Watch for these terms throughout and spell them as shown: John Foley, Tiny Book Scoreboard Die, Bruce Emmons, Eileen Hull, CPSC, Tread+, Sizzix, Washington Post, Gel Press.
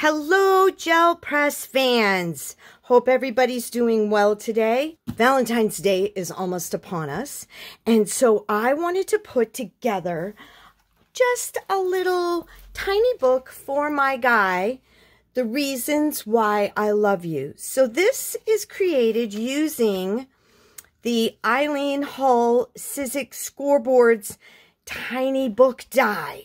Hello, Gel Press fans. Hope everybody's doing well today. Valentine's Day is almost upon us, and so I wanted to put together just a little tiny book for my guy, The Reasons Why I Love You. So this is created using the Eileen Hull Sizzix Scoreboard's Tiny Book Die.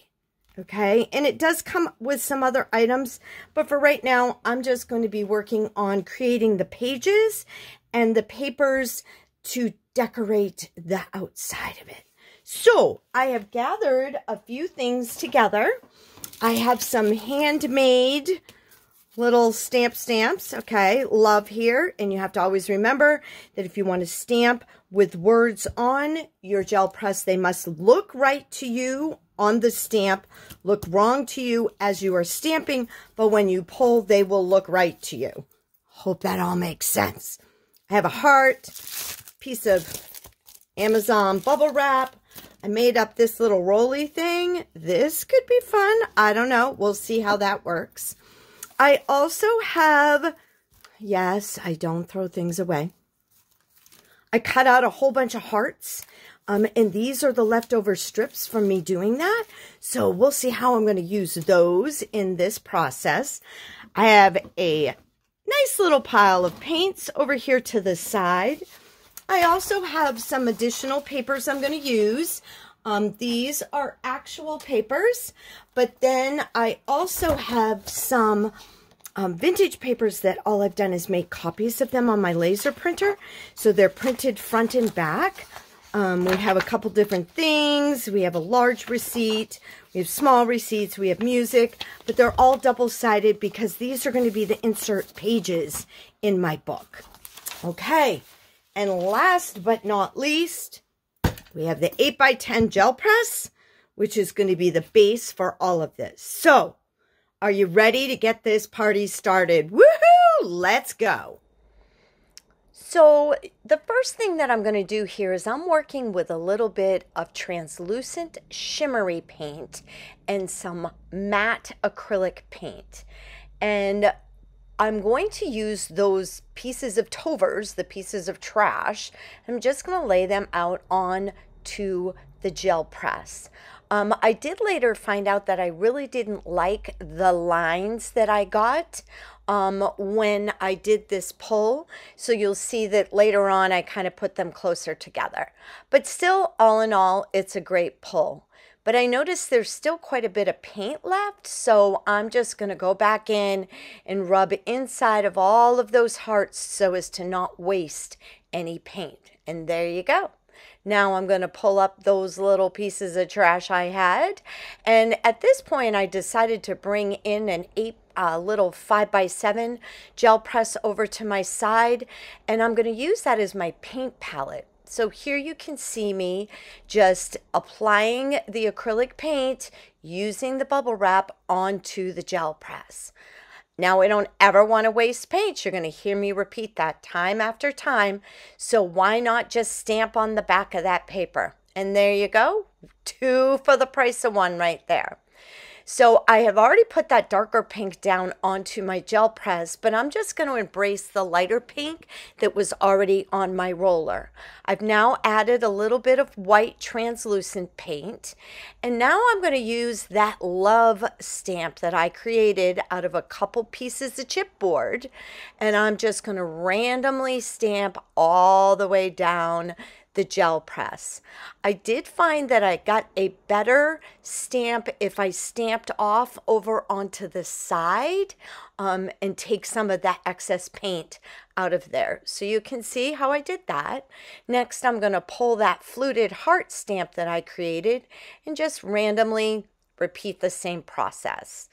Okay, and it does come with some other items, but for right now, I'm just going to be working on creating the pages and the papers to decorate the outside of it. So I have gathered a few things together. I have some handmade little stamps, okay, love here. And you have to always remember that if you want to stamp with words on your gel press, they must look right to you on the stamp, look wrong to you as you are stamping, but when you pull, they will look right to you. Hope that all makes sense. I have a heart, piece of Amazon bubble wrap. I made up this little rolly thing. This could be fun. I don't know. We'll see how that works. I also have, yes, I don't throw things away. I cut out a whole bunch of hearts. And these are the leftover strips from me doing that. So we'll see how I'm going to use those in this process. I have a nice little pile of paints over here to the side. I also have some additional papers I'm going to use. These are actual papers, but then I also have some vintage papers that all I've done is make copies of them on my laser printer. So they're printed front and back. We have a couple different things. We have a large receipt. We have small receipts. We have music. But they're all double-sided because these are going to be the insert pages in my book. Okay. And last but not least, we have the 8x10 gel press, which is going to be the base for all of this. So, are you ready to get this party started? Woohoo! Let's go. So the first thing that I'm going to do here is I'm working with a little bit of translucent shimmery paint and some matte acrylic paint. And I'm going to use those pieces of tovers, the pieces of trash. I'm just going to lay them out onto the gel press. I did later find out that I really didn't like the lines that I got when I did this pull. So you'll see that later on I kind of put them closer together. But still, all in all, it's a great pull. But I noticed there's still quite a bit of paint left, so I'm just going to go back in and rub inside of all of those hearts so as to not waste any paint. And there you go. Now I'm going to pull up those little pieces of trash I had. And at this point, I decided to bring in an little 5x7 gel press over to my side. And I'm going to use that as my paint palette. So here you can see me just applying the acrylic paint using the bubble wrap onto the gel press. Now, I don't ever want to waste paint. You're going to hear me repeat that time after time. So why not just stamp on the back of that paper? And there you go. 2 for the price of 1 right there. So I have already put that darker pink down onto my gel press, but I'm just going to embrace the lighter pink that was already on my roller. I've now added a little bit of white translucent paint, and now I'm going to use that love stamp that I created out of a couple pieces of chipboard, and I'm just going to randomly stamp all the way down the gel press. I did find that I got a better stamp if I stamped off over onto the side and take some of that excess paint out of there. So you can see how I did that. Next, I'm going to pull that fluted heart stamp that I created and just randomly repeat the same process.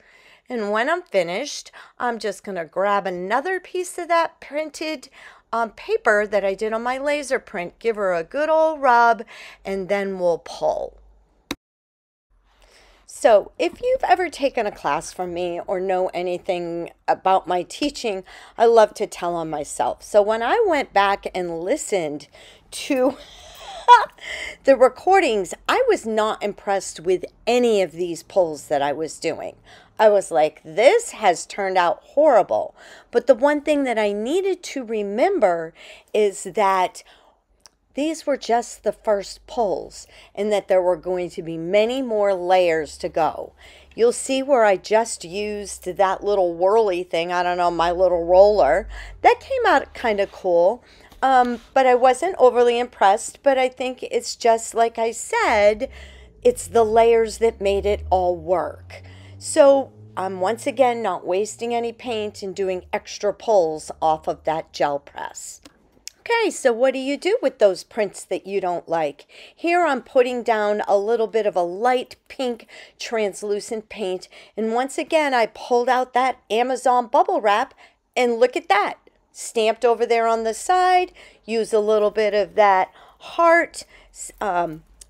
And when I'm finished, I'm just going to grab another piece of that printed paper that I did on my laser print, give her a good old rub, and then we'll pull. So if you've ever taken a class from me or know anything about my teaching, I love to tell on myself. So when I went back and listened to the recordings, I was not impressed with any of these pulls that I was doing. I was like, this has turned out horrible. But the one thing that I needed to remember is that these were just the first pulls and that there were going to be many more layers to go. You'll see where I just used that little whirly thing, I don't know, my little roller. That came out kind of cool, but I wasn't overly impressed. But I think it's just like I said, it's the layers that made it all work. So I'm once again not wasting any paint and doing extra pulls off of that gel press. Okay, so what do you do with those prints that you don't like? Here I'm putting down a little bit of a light pink translucent paint. And once again, I pulled out that Amazon bubble wrap and look at that. Stamped over there on the side, use a little bit of that heart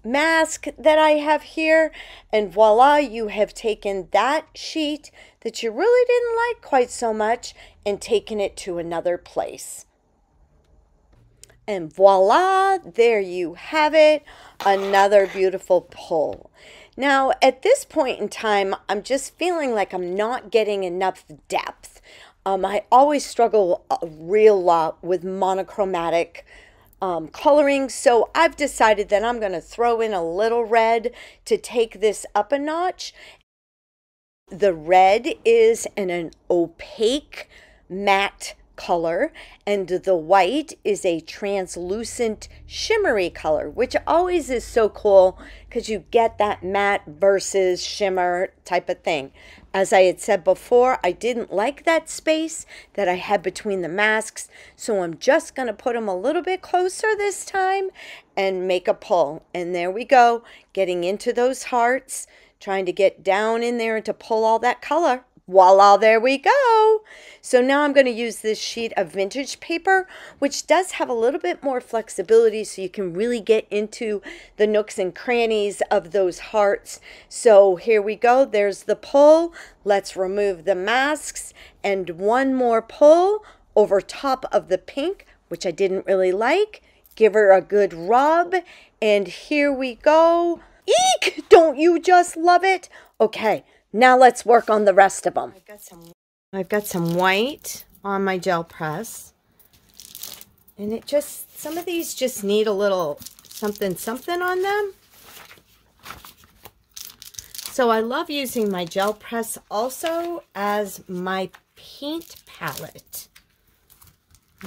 mask that I have here. And voila, you have taken that sheet that you really didn't like quite so much and taken it to another place. And voila, there you have it, another beautiful pull. Now, at this point in time, I'm just feeling like I'm not getting enough depth. I always struggle a real lot with monochromatic coloring, so I've decided that I'm going to throw in a little red to take this up a notch. The red is an opaque matte color, and the white is a translucent shimmery color, which always is so cool because you get that matte versus shimmer type of thing. As I had said before, I didn't like that space that I had between the masks, so I'm just going to put them a little bit closer this time and make a pull. And there we go, getting into those hearts, trying to get down in there to pull all that color. Voila, there we go. So now I'm going to use this sheet of vintage paper, which does have a little bit more flexibility, so you can really get into the nooks and crannies of those hearts. So here we go. There's the pull. Let's remove the masks and one more pull over top of the pink, which I didn't really like. Give her a good rub. And here we go. Eek! Don't you just love it? Okay. Now let's work on the rest of them. I've got some white on my gel press. And it just, some of these just need a little something, something on them. So I love using my gel press also as my paint palette.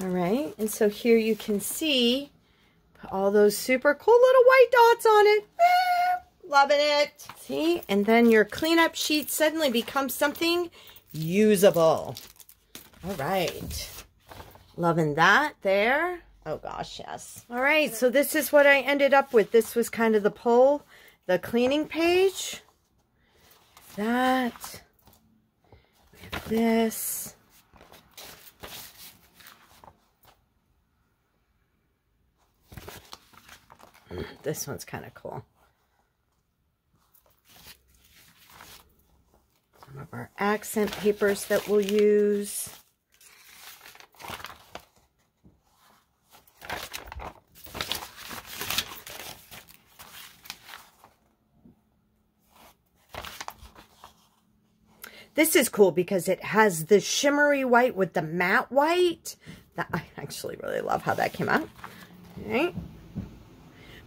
All right. And so here you can see all those super cool little white dots on it. Loving it. See, and then your cleanup sheet suddenly becomes something usable. All right. Loving that there. Oh gosh, yes. All right, so this is what I ended up with. This was kind of the pull, the cleaning page. That. This. This one's kind of cool. Of our accent papers that we'll use. This is cool because it has the shimmery white with the matte white. That I actually really love how that came out. All right.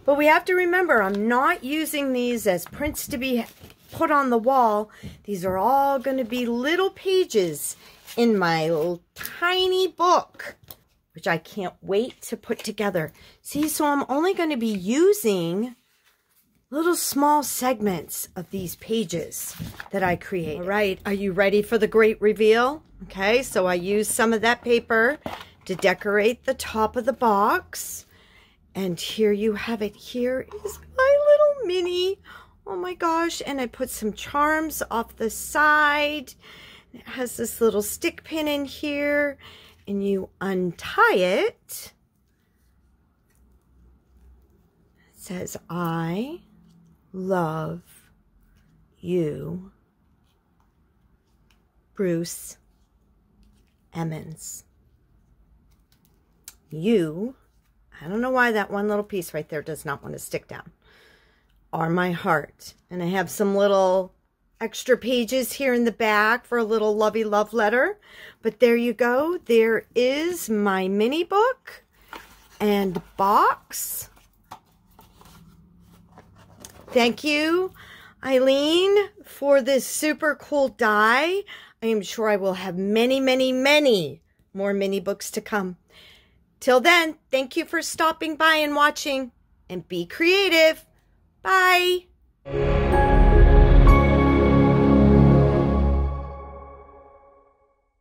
But we have to remember, I'm not using these as prints to be put on the wall. These are all going to be little pages in my little tiny book, which I can't wait to put together. See, so I'm only going to be using little small segments of these pages that I create. All right, are you ready for the great reveal? Okay, so I used some of that paper to decorate the top of the box. And here you have it. Here is my little mini. Oh my gosh, and I put some charms off the side. It has this little stick pin in here, and you untie it. It says, I love you, Bruce Emmons. You, I don't know why that one little piece right there does not want to stick down, are my heart. And I have some little extra pages here in the back for a little lovey love letter. But there you go. There is my mini book and box. Thank you, Eileen, for this super cool die. I am sure I will have many, many, many more mini books to come. Till then, thank you for stopping by and watching, and be creative. Bye.